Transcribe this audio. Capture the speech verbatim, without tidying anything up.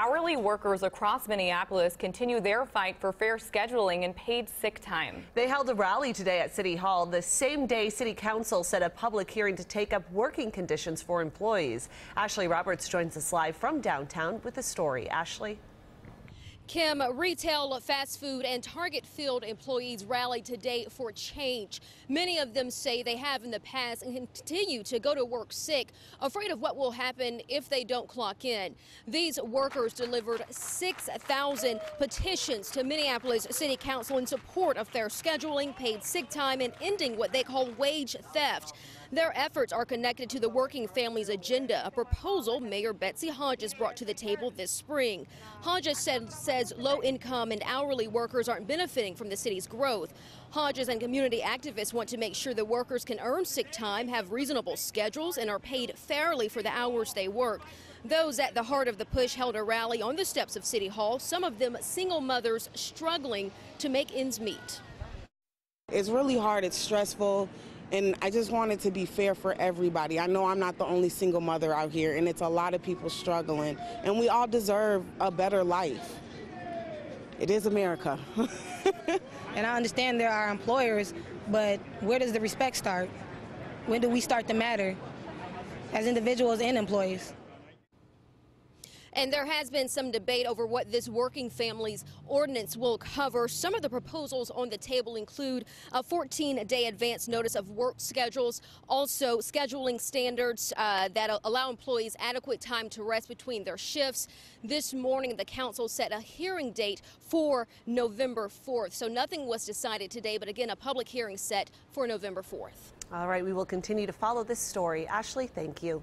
Hourly workers across Minneapolis continue their fight for fair scheduling and paid sick time. They held a rally today at City Hall, the same day City Council set a public hearing to take up working conditions for employees. Ashley Roberts joins us live from downtown with the story. Ashley? Kim, retail, fast food, and Target field employees rallied today for change. Many of them say they have in the past and continue to go to work sick, afraid of what will happen if they don't clock in. These workers delivered six thousand petitions to Minneapolis City Council in support of fair scheduling, paid sick time, and ending what they call wage theft. Their efforts are connected to the Working Families Agenda, a proposal Mayor Betsy Hodges brought to the table this spring. Hodges said, says low-income and hourly workers aren't benefiting from the city's growth. Hodges and community activists want to make sure the workers can earn sick time, have reasonable schedules, and are paid fairly for the hours they work. Those at the heart of the push held a rally on the steps of City Hall, some of them single mothers struggling to make ends meet. It's really hard, it's stressful. And I just want it to be fair for everybody. I know I'm not the only single mother out here, and it's a lot of people struggling. And we all deserve a better life. It is America. And I understand there are employers, but where does the respect start? When do we start to matter as individuals and employees? And there has been some debate over what this working families ordinance will cover. Some of the proposals on the table include a fourteen day advance notice of work schedules, also scheduling standards uh, that allow employees adequate time to rest between their shifts. This morning, the council set a hearing date for November fourth. So nothing was decided today, but again, a public hearing set for November fourth. All right, we will continue to follow this story. Ashley, thank you.